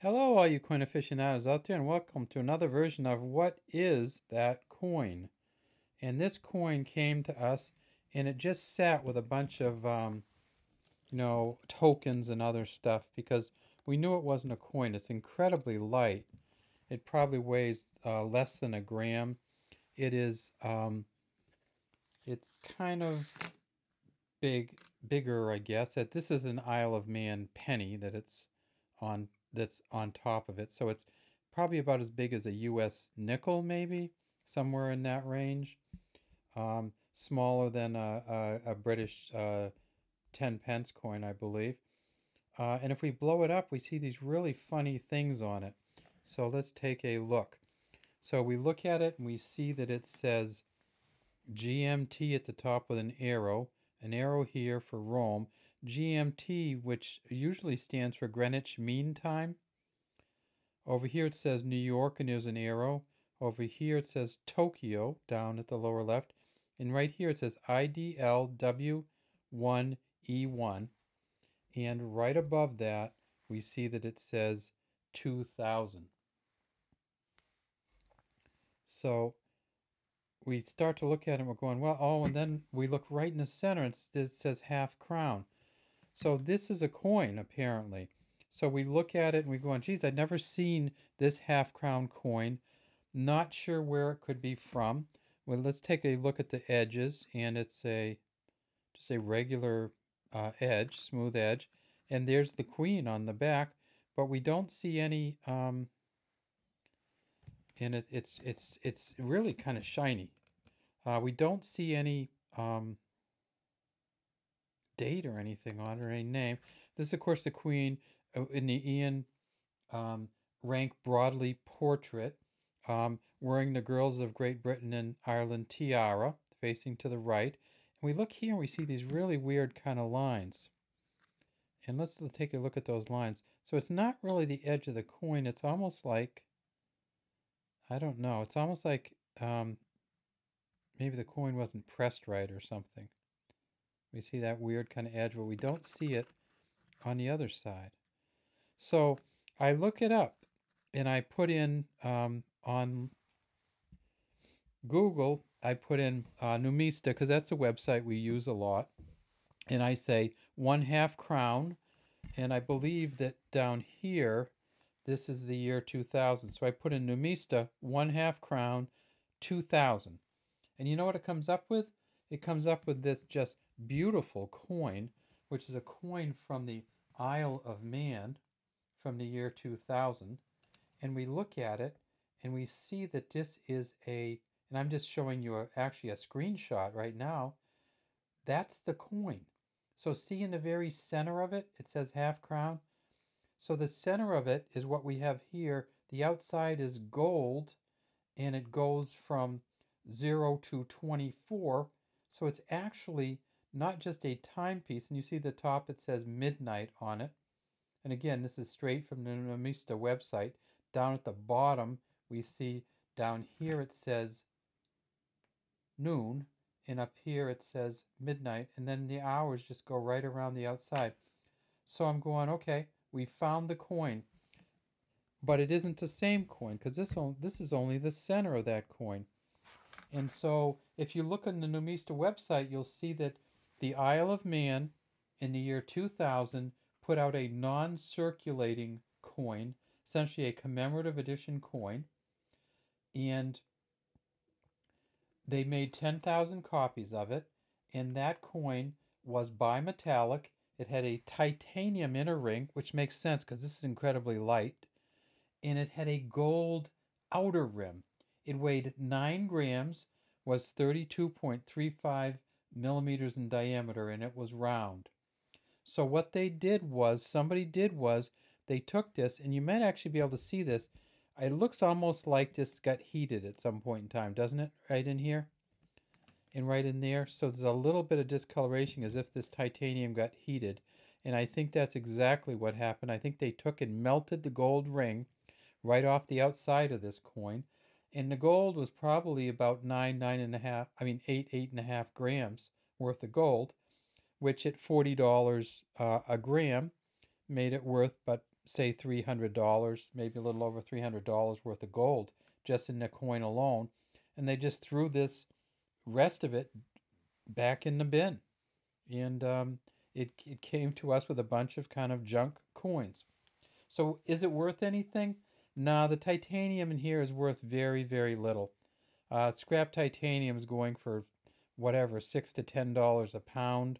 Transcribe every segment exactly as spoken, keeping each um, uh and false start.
Hello all you coin aficionados out there, and welcome to another version of What Is That Coin? And this coin came to us and it just sat with a bunch of um, you know, tokens and other stuff because we knew it wasn't a coin. It's incredibly light. It probably weighs uh, less than a gram. It is um, it's kind of big bigger, I guess. That this is an Isle of Man penny that it's on that's on top of it. So it's probably about as big as a U S nickel, maybe somewhere in that range. Um, smaller than a, a, a British uh, ten pence coin, I believe. Uh, and if we blow it up, we see these really funny things on it. So let's take a look. So we look at it and we see that it says G M T at the top with an arrow. An arrow here for Rome. G M T, which usually stands for Greenwich Mean Time. Over here it says New York and there's an arrow. Over here it says Tokyo down at the lower left. And right here it says I D L W one E one. And right above that we see that it says two thousand. So we start to look at it and we're going, well, oh, and then we look right in the center and it says half crown. So this is a coin, apparently. So we look at it and we go, geez, I'd never seen this half crown coin. Not sure where it could be from. Well, let's take a look at the edges, and it's a just a regular uh, edge, smooth edge. And there's the queen on the back, but we don't see any... Um, and it, it's it's it's really kind of shiny. Uh, we don't see any um, date or anything on it or any name. This is, of course, the queen in the Ian um, Rank-Broadley portrait, um, wearing the Girls of Great Britain and Ireland tiara, facing to the right. And we look here and we see these really weird kind of lines. And let's take a look at those lines. So it's not really the edge of the coin. It's almost like... I don't know. It's almost like um, maybe the coin wasn't pressed right or something. We see that weird kind of edge, but we don't see it on the other side. So I look it up, and I put in um, on Google, I put in uh, Numista, because that's the website we use a lot. And I say one half crown, and I believe that down here... This is the year two thousand. So I put in Numista, one half crown, two thousand. And you know what it comes up with? It comes up with this just beautiful coin, which is a coin from the Isle of Man from the year two thousand. And we look at it and we see that this is a, and I'm just showing you a, actually a screenshot right now. That's the coin. So see in the very center of it, it says half crown. So the center of it is what we have here. The outside is gold, and it goes from zero to twenty-four. So it's actually not just a timepiece. And you see the top, it says midnight on it. And again, this is straight from the Numista website. Down at the bottom, we see down here it says noon, and up here it says midnight. And then the hours just go right around the outside. So I'm going, okay. We found the coin, but it isn't the same coin because this one, this is only the center of that coin. And so if you look on the Numista website, you'll see that the Isle of Man in the year two thousand put out a non-circulating coin, essentially a commemorative edition coin, and they made ten thousand copies of it, and that coin was bimetallic. It had a titanium inner ring, which makes sense because this is incredibly light. And it had a gold outer rim. It weighed nine grams, was thirty-two point three five millimeters in diameter, and it was round. So what they did was, somebody did was, they took this, and you might actually be able to see this. It looks almost like this got heated at some point in time, doesn't it? Right in here. And right in there, so there's a little bit of discoloration as if this titanium got heated. And I think that's exactly what happened. I think they took and melted the gold ring right off the outside of this coin. And the gold was probably about nine, nine and a half, I mean eight, eight and a half grams worth of gold, which at forty dollars uh, a gram made it worth but say three hundred dollars, maybe a little over three hundred dollars worth of gold just in the coin alone. And they just threw this rest of it back in the bin. And um, it, it came to us with a bunch of kind of junk coins. So is it worth anything? Nah, the titanium in here is worth very, very little. Uh, scrap titanium is going for whatever, six to ten dollars a pound.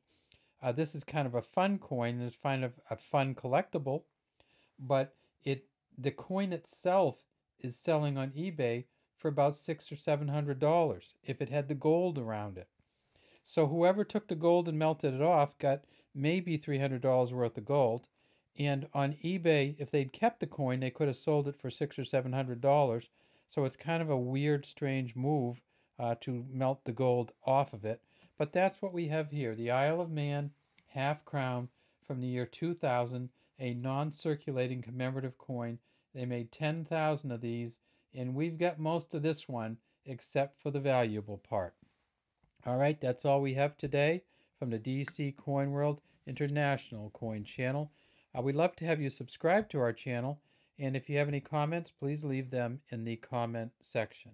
Uh, this is kind of a fun coin, and it's kind of a fun collectible, but it the coin itself is selling on eBay for about six or seven hundred dollars if it had the gold around it. So whoever took the gold and melted it off got maybe three hundred dollars worth of gold, and on eBay, if they'd kept the coin, they could have sold it for six or seven hundred dollars. So it's kind of a weird, strange move uh, to melt the gold off of it. But that's what we have here: the Isle of Man half crown from the year two thousand, a non-circulating commemorative coin. They made ten thousand of these, and we've got most of this one except for the valuable part. All right, that's all we have today from the D C Coin World International Coin Channel. Uh, we'd love to have you subscribe to our channel, and if you have any comments, please leave them in the comment section.